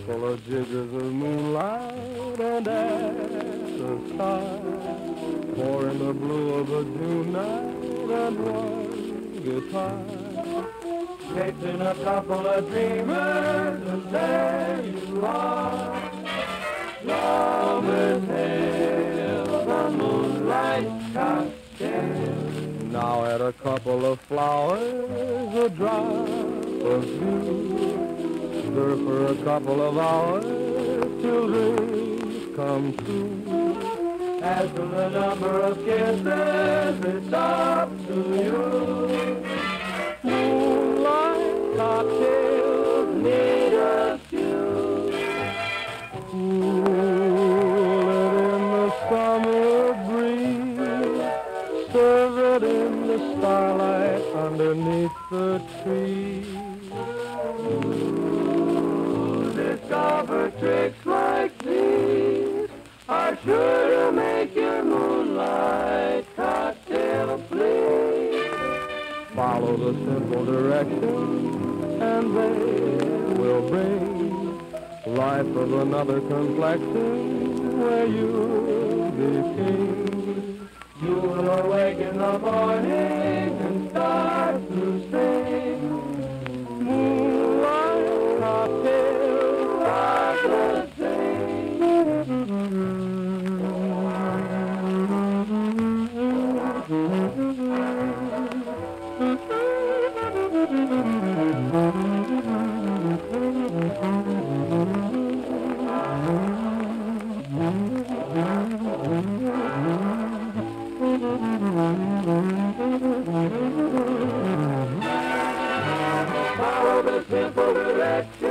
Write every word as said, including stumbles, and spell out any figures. Couple of jiggers of moonlight and after time, four in the blue of a June night and one guitar. Chasing a couple of dreamers and there you are. Lovers hail the moonlight cocktail. Now add a couple of flowers, a drop of dew. Stir for a couple of hours till dreams come true. As for the number of kisses, it's up to you. Moonlight cocktails need a few. Cool it in the summer breeze. Serve it in the starlight underneath the tree. Discover tricks like these are sure to make your moonlight cocktail bleed. Follow the simple directions and they will bring life of another complexion where you'll be king. You will awake in the morning and start to sing. Moonlight cocktail. Follow the simple direction.